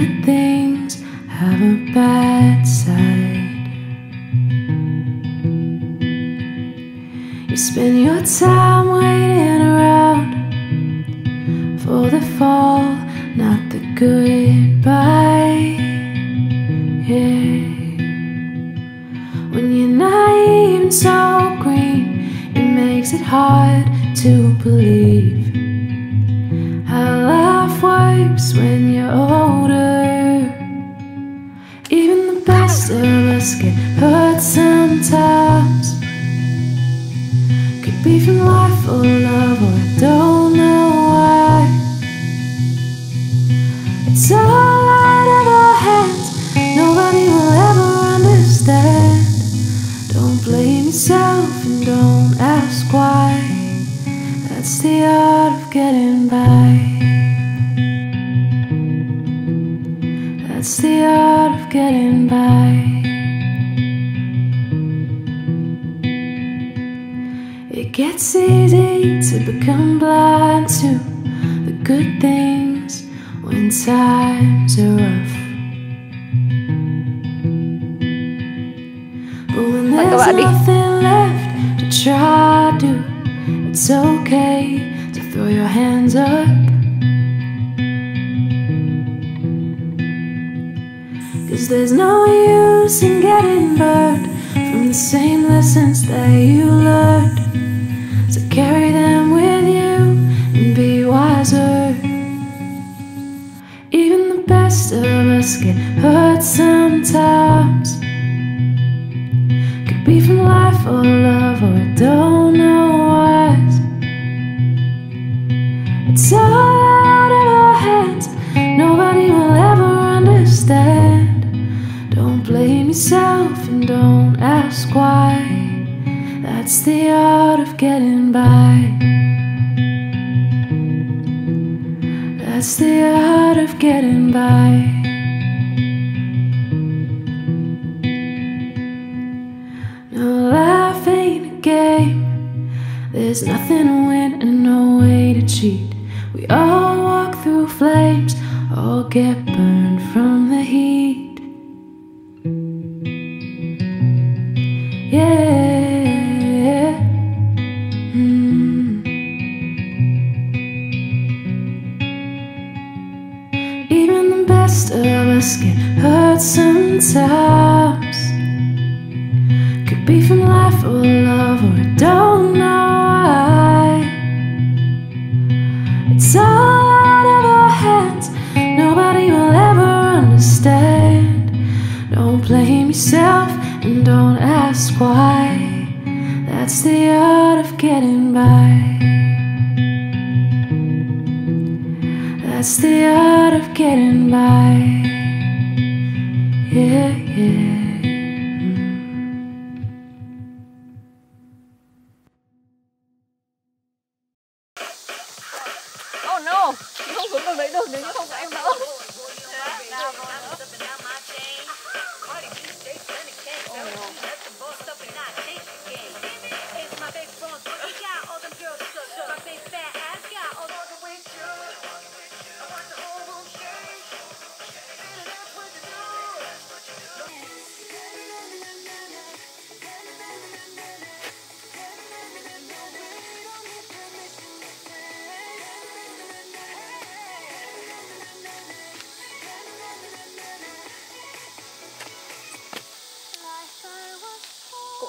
good things have a bad side. You spend your time waiting around for the fall, not the goodbye. Yeah. When you're naive and so green, it makes it hard to believe how life works when you're older. Even the best of us get hurt sometimes. Could be from life or love, or I don't know why. It's all out of our hands, nobody will ever understand. Don't blame yourself and don't ask why. That's the art of getting by. That's the art of getting by. It gets easy to become blind to the good things when times are rough. There's nothing left to try to. It's okay to throw your hands up, cause there's no use in getting burned from the same lessons that you learned. So carry them with you and be wiser. Even the best of us get hurt sometimes. Be from life or love, or I don't know what. It's all out of our hands, nobody will ever understand. Don't blame yourself and don't ask why. That's the art of getting by. That's the art of getting by. There's nothing to win and no way to cheat. We all walk through flames, all get burned from the heat. Yeah. Even the best of us get hurt sometimes. Could be from life or love, or I don't know. It's all out of our hands, nobody will ever understand. Don't blame yourself and don't ask why. That's the art of getting by. That's the art of getting by. Yeah, yeah. No, không xuống đường đấy được nếu như không có em đỡ.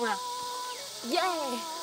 Wow. Yeah.